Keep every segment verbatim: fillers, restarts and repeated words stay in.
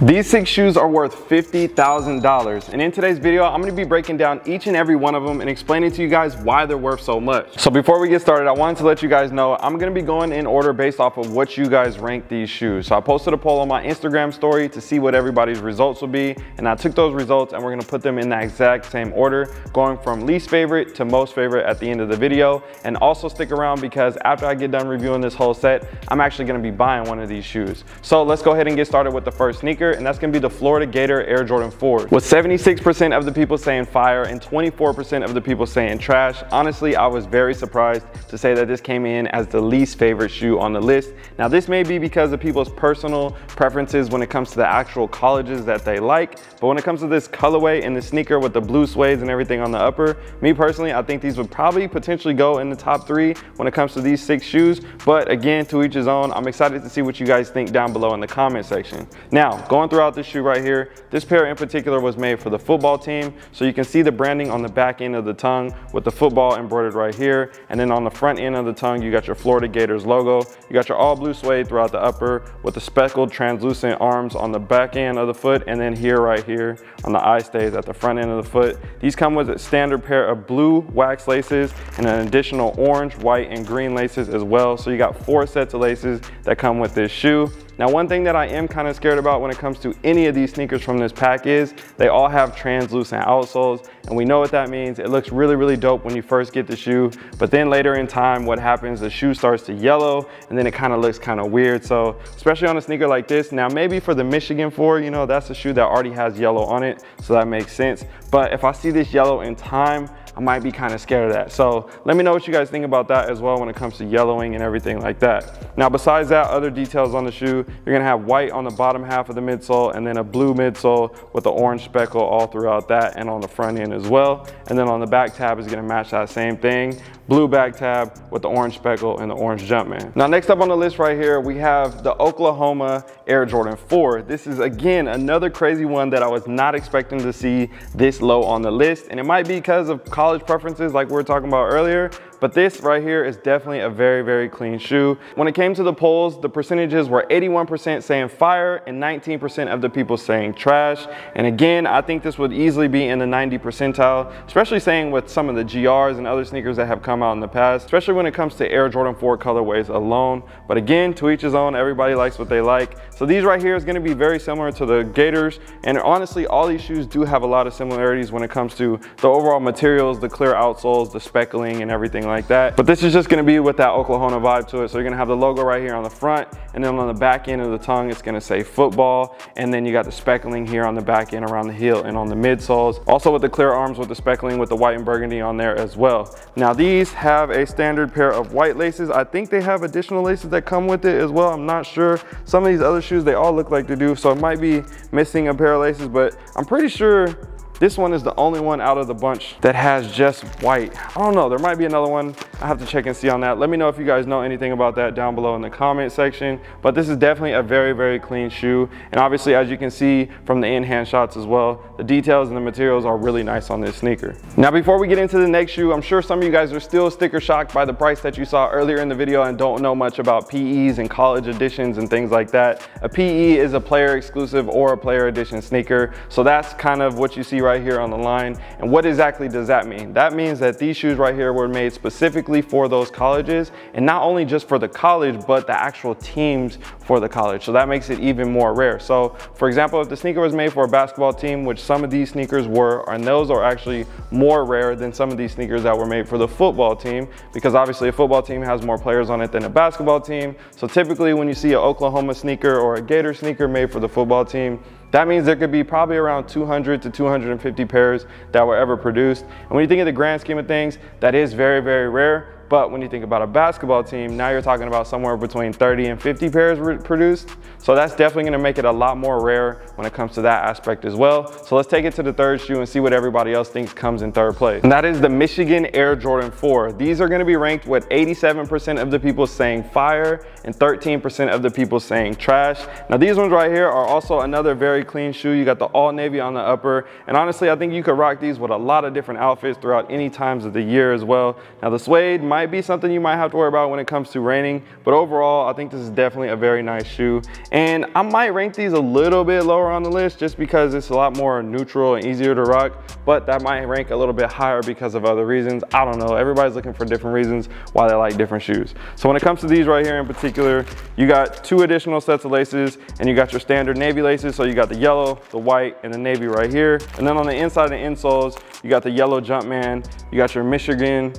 These six shoes are worth fifty thousand dollars, and in today's video, I'm gonna be breaking down each and every one of them and explaining to you guys why they're worth so much. So before we get started, I wanted to let you guys know I'm gonna be going in order based off of what you guys rank these shoes. So I posted a poll on my Instagram story to see what everybody's results would be, and I took those results and we're gonna put them in the exact same order, going from least favorite to most favorite at the end of the video. And also stick around because after I get done reviewing this whole set, I'm actually gonna be buying one of these shoes. So let's go ahead and get started with the first sneaker, and that's gonna be the Florida Gator Air Jordan four. With seventy-six percent of the people saying fire and twenty-four percent of the people saying trash, honestly, I was very surprised to say that this came in as the least favorite shoe on the list. Now, this may be because of people's personal preferences when it comes to the actual colleges that they like, but when it comes to this colorway and the sneaker with the blue suede and everything on the upper, me personally, I think these would probably potentially go in the top three when it comes to these six shoes, but again, to each his own. I'm excited to see what you guys think down below in the comment section. Now, going Going throughout this shoe right here, this pair in particular was made for the football team, so you can see the branding on the back end of the tongue with the football embroidered right here, and then on the front end of the tongue you got your Florida Gators logo, you got your all blue suede throughout the upper with the speckled translucent arms on the back end of the foot, and then here right here on the eye stays at the front end of the foot. These come with a standard pair of blue wax laces and an additional orange, white, and green laces as well, so you got four sets of laces that come with this shoe. Now, one thing that I am kind of scared about when it comes to any of these sneakers from this pack is they all have translucent outsoles, and we know what that means. It looks really, really dope when you first get the shoe, but then later in time, what happens, the shoe starts to yellow, and then it kind of looks kind of weird. So especially on a sneaker like this, now maybe for the Michigan four, you know, that's a shoe that already has yellow on it, so that makes sense. But if I see this yellow in time, I might be kind of scared of that. So let me know what you guys think about that as well when it comes to yellowing and everything like that. Now, besides that, other details on the shoe, you're gonna have white on the bottom half of the midsole and then a blue midsole with the orange speckle all throughout that and on the front end as well. And then on the back tab is gonna match that same thing. Blue back tab with the orange speckle and the orange Jumpman. Now, next up on the list right here, we have the Oklahoma Air Jordan four. This is, again, another crazy one that I was not expecting to see this low on the list. And it might be because of college College preferences like we were talking about earlier, but this right here is definitely a very, very clean shoe. When it came to the polls, the percentages were eighty-one percent saying fire and nineteen percent of the people saying trash. And again, I think this would easily be in the ninety percentile, especially saying with some of the G Rs and other sneakers that have come out in the past, especially when it comes to Air Jordan four colorways alone. But again, to each his own, everybody likes what they like. So these right here is gonna be very similar to the Gators. And honestly, all these shoes do have a lot of similarities when it comes to the overall materials, the clear outsoles, the speckling, and everything like that. But this is just gonna be with that Oklahoma vibe to it. So you're gonna have the logo right here on the front, and then on the back end of the tongue, it's gonna say football. And then you got the speckling here on the back end around the heel and on the midsoles. Also with the clear arms with the speckling with the white and burgundy on there as well. Now, these have a standard pair of white laces. I think they have additional laces that come with it as well. I'm not sure. Some of these other shoes, they all look like they do. So it might be missing a pair of laces, but I'm pretty sure this one is the only one out of the bunch that has just white. I don't know, there might be another one. I have to check and see on that. Let me know if you guys know anything about that down below in the comment section. But this is definitely a very, very clean shoe. And obviously, as you can see from the in-hand shots as well, the details and the materials are really nice on this sneaker. Now, before we get into the next shoe, I'm sure some of you guys are still sticker shocked by the price that you saw earlier in the video and don't know much about P Es and college editions and things like that. A P E is a player exclusive or a player edition sneaker. So that's kind of what you see right right here on the line. And what exactly does that mean? That means that these shoes right here were made specifically for those colleges, and not only just for the college, but the actual teams for the college. So that makes it even more rare. So for example, if the sneaker was made for a basketball team, which some of these sneakers were, and those are actually more rare than some of these sneakers that were made for the football team, because obviously a football team has more players on it than a basketball team. So typically when you see an Oklahoma sneaker or a Gator sneaker made for the football team, that means there could be probably around two hundred to two hundred fifty pairs that were ever produced. And when you think of the grand scheme of things, that is very, very rare. But when you think about a basketball team, now you're talking about somewhere between thirty and fifty pairs produced. So that's definitely gonna make it a lot more rare when it comes to that aspect as well. So let's take it to the third shoe and see what everybody else thinks comes in third place. And that is the Michigan Air Jordan four. These are gonna be ranked with eighty-seven percent of the people saying fire and thirteen percent of the people saying trash. Now, these ones right here are also another very clean shoe. You got the all navy on the upper. And honestly, I think you could rock these with a lot of different outfits throughout any times of the year as well. Now, the suede might might be something you might have to worry about when it comes to raining, but overall I think this is definitely a very nice shoe, and I might rank these a little bit lower on the list just because it's a lot more neutral and easier to rock, but that might rank a little bit higher because of other reasons. I don't know, everybody's looking for different reasons why they like different shoes. So when it comes to these right here in particular, you got two additional sets of laces, and you got your standard navy laces, so you got the yellow, the white, and the navy right here. And then on the inside of the insoles, you got the yellow Jumpman, you got your Michigan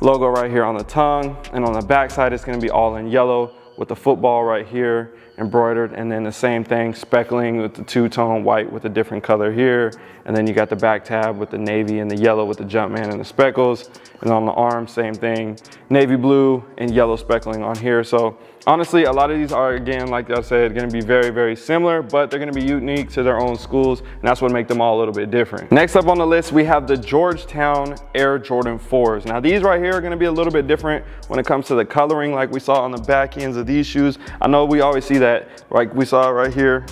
logo right here on the tongue, and on the back side it's going to be all in yellow with the football right here embroidered, and then the same thing speckling with the two-tone white with a different color here, and then you got the back tab with the navy and the yellow with the Jumpman and the speckles, and on the arm same thing, navy blue and yellow speckling on here. So honestly, a lot of these are, again, like I said, going to be very very similar, but they're going to be unique to their own schools, and that's what makes them all a little bit different. Next up on the list we have the Georgetown Air Jordan fours. Now these right here are going to be a little bit different when it comes to the coloring, like we saw on the back ends of these shoes. I know we always see that, like we saw right here,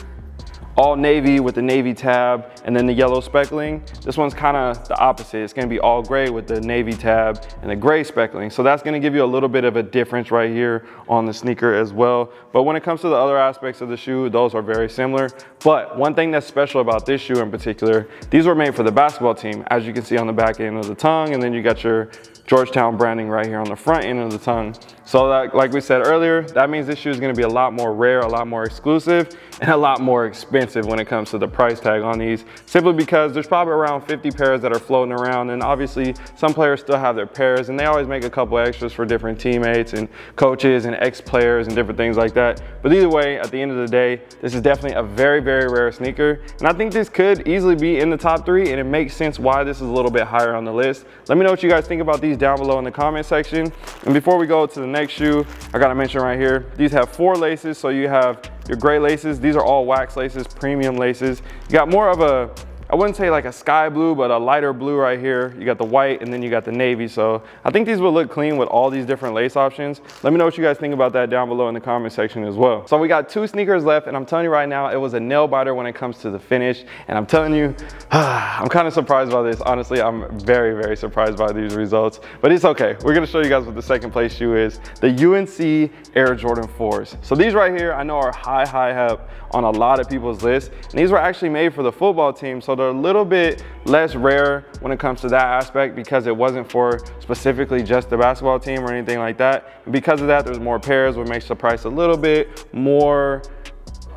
all navy with the navy tab and then the yellow speckling. This one's kind of the opposite. It's going to be all gray with the navy tab and the gray speckling. So that's going to give you a little bit of a difference right here on the sneaker as well. But when it comes to the other aspects of the shoe, those are very similar. But one thing that's special about this shoe in particular, these were made for the basketball team, as you can see on the back end of the tongue, and then you got your Georgetown branding right here on the front end of the tongue. So that, like we said earlier, that means this shoe is going to be a lot more rare, a lot more exclusive, and a lot more expensive when it comes to the price tag on these, simply because there's probably around fifty pairs that are floating around, and obviously some players still have their pairs, and they always make a couple extras for different teammates and coaches and ex-players and different things like that. But either way, at the end of the day, this is definitely a very very rare sneaker, and I think this could easily be in the top three, and it makes sense why this is a little bit higher on the list. Let me know what you guys think about these down below in the comment section. And before we go to the next shoe, I gotta mention right here, these have four laces. So you have your gray laces, these are all wax laces, premium laces. You got more of a, I wouldn't say like a sky blue, but a lighter blue right here. You got the white, and then you got the navy. So I think these will look clean with all these different lace options. Let me know what you guys think about that down below in the comment section as well. So we got two sneakers left, and I'm telling you right now, it was a nail biter when it comes to the finish. And I'm telling you, I'm kind of surprised by this. Honestly, I'm very, very surprised by these results, but it's okay. We're gonna show you guys what the second place shoe is, the U N C Air Jordan fours. So these right here, I know are high, high up on a lot of people's lists. And these were actually made for the football team. So they're a little bit less rare when it comes to that aspect, because it wasn't for specifically just the basketball team or anything like that. And because of that, there's more pairs, which makes the price a little bit more,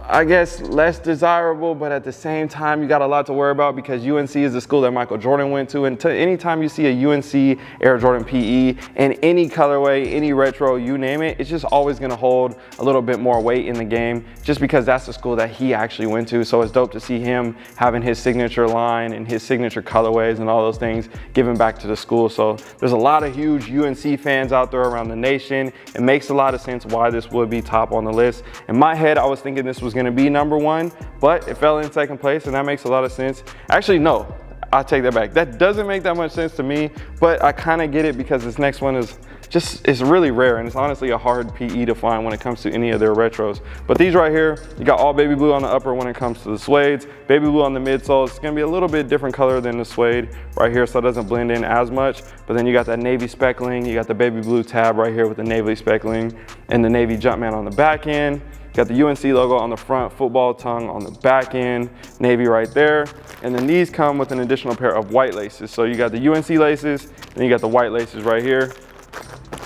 I guess, less desirable, but at the same time, you got a lot to worry about, because U N C is the school that Michael Jordan went to, and anytime you see a U N C Air Jordan P E in any colorway, any retro, you name it, it's just always gonna hold a little bit more weight in the game, just because that's the school that he actually went to. So it's dope to see him having his signature line and his signature colorways and all those things given back to the school. So there's a lot of huge U N C fans out there around the nation. It makes a lot of sense why this would be top on the list. In my head, I was thinking this was going to be number one, but it fell in second place, and that makes a lot of sense. Actually, no, I take that back. That doesn't make that much sense to me, but I kind of get it, because this next one is just, it's really rare, and it's honestly a hard P E to find when it comes to any of their retros. But these right here, you got all baby blue on the upper when it comes to the suedes, baby blue on the midsole. It's gonna be a little bit different color than the suede right here, so it doesn't blend in as much. But then you got that navy speckling, you got the baby blue tab right here with the navy speckling, and the navy Jumpman on the back end. Got the U N C logo on the front, football tongue on the back end, navy right there. And then these come with an additional pair of white laces. So you got the U N C laces, then you got the white laces right here.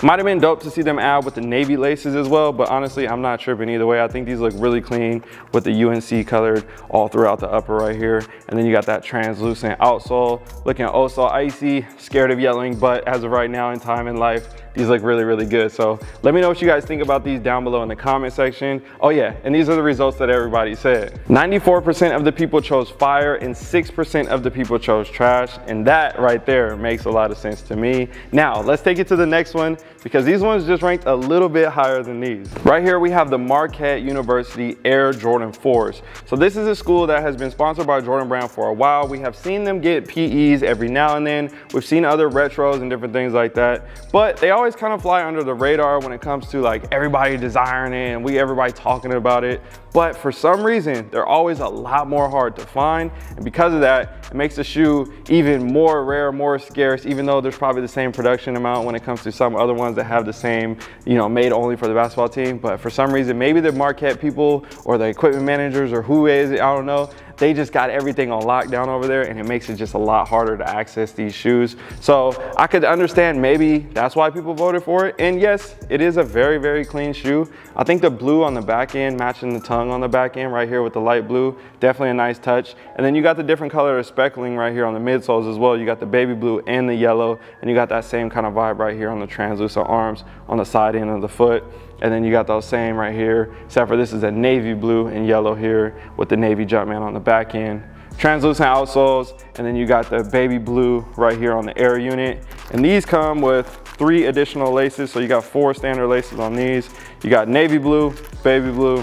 Might have been dope to see them add with the navy laces as well, but honestly, I'm not tripping either way. I think these look really clean with the U N C colored all throughout the upper right here. And then you got that translucent outsole, looking oh so icy, scared of yelling, but as of right now in time in life, these look really, really good. So let me know what you guys think about these down below in the comment section. Oh yeah, and these are the results that everybody said. ninety-four percent of the people chose fire, and six percent of the people chose trash. And that right there makes a lot of sense to me. Now let's take it to the next one, because these ones just ranked a little bit higher than these. Right here we have the Marquette University Air Jordan fours. So this is a school that has been sponsored by Jordan Brand for a while. We have seen them get P Es every now and then. We've seen other retros and different things like that, but they always always kind of fly under the radar when it comes to like everybody desiring it and we everybody talking about it. But for some reason, they're always a lot more hard to find. And because of that, it makes the shoe even more rare, more scarce, even though there's probably the same production amount when it comes to some other ones that have the same, you know, made only for the basketball team. But for some reason, maybe the Marquette people or the equipment managers or who is it, I don't know. They just got everything on lockdown over there, and it makes it just a lot harder to access these shoes. So I could understand maybe that's why people voted for it. And yes, it is a very, very clean shoe. I think the blue on the back end matching the tongue on the back end right here with the light blue, definitely a nice touch. And then you got the different color of speckling right here on the midsoles as well. You got the baby blue and the yellow, and you got that same kind of vibe right here on the translucent arms on the side end of the foot. And then you got those same right here, except for this is a navy blue and yellow here with the navy Jumpman on the back end. Translucent outsoles, and then you got the baby blue right here on the air unit. And these come with three additional laces, so you got four standard laces on these. You got navy blue, baby blue,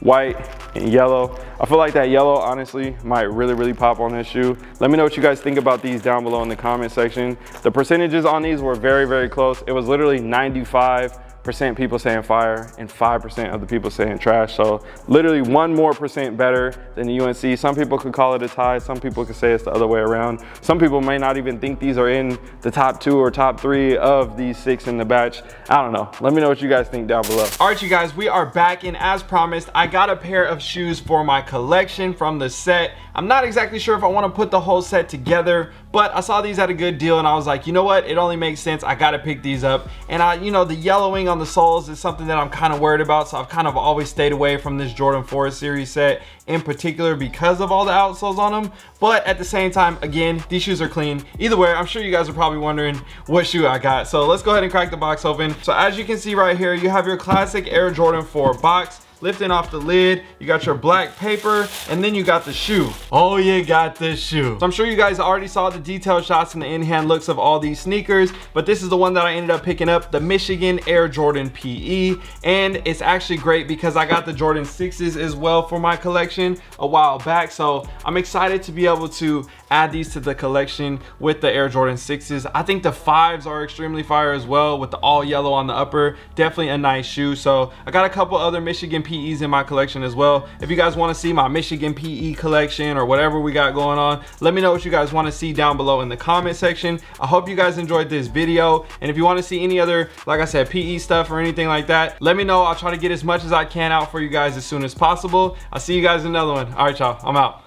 white, and yellow. I feel like that yellow honestly might really, really pop on this shoe. Let me know what you guys think about these down below in the comment section. The percentages on these were very, very close. It was literally ninety-five percent people saying fire and five percent of the people saying trash, so literally one more percent better than the U N C. Some people could call it a tie, some people could say it's the other way around. Some people may not even think these are in the top two or top three of these six in the batch. I don't know. Let me know what you guys think down below. All right, you guys, we are back, and as promised, I got a pair of shoes for my collection from the set. I'm not exactly sure if I want to put the whole set together, but I saw these at a good deal and I was like, you know what? It only makes sense. I got to pick these up. And I, you know, the yellowing on the soles is something that I'm kind of worried about. So I've kind of always stayed away from this Jordan four series set in particular because of all the outsoles on them. But at the same time, again, these shoes are clean. Either way, I'm sure you guys are probably wondering what shoe I got. So let's go ahead and crack the box open. So as you can see right here, you have your classic Air Jordan four box. Lifting off the lid, you got your black paper, and then you got the shoe. Oh, you got the shoe. So I'm sure you guys already saw the detailed shots and the in-hand looks of all these sneakers, but this is the one that I ended up picking up, the Michigan Air Jordan P E, and it's actually great because I got the Jordan sixes as well for my collection a while back, so I'm excited to be able to add these to the collection with the Air Jordan sixes. I think the fives are extremely fire as well with the all yellow on the upper. Definitely a nice shoe. So I got a couple other Michigan P Es in my collection as well. If you guys want to see my Michigan P E collection or whatever we got going on, let me know what you guys want to see down below in the comment section. I hope you guys enjoyed this video, and if you want to see any other, like I said, P E stuff or anything like that, let me know. I'll try to get as much as I can out for you guys as soon as possible. I'll see you guys in another one. All right, y'all, I'm out.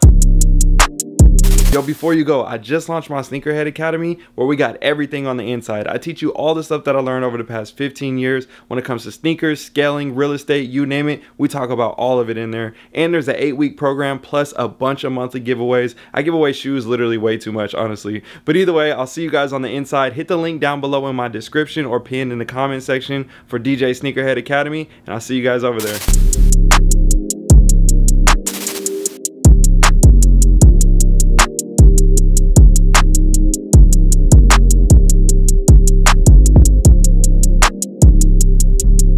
Yo, before you go, I just launched my Sneakerhead Academy where we got everything on the inside. I teach you all the stuff that I learned over the past fifteen years when it comes to sneakers, scaling, real estate, you name it. We talk about all of it in there. And there's an eight-week program plus a bunch of monthly giveaways. I give away shoes literally way too much, honestly. But either way, I'll see you guys on the inside. Hit the link down below in my description or pinned in the comment section for D J Sneakerhead Academy, and I'll see you guys over there.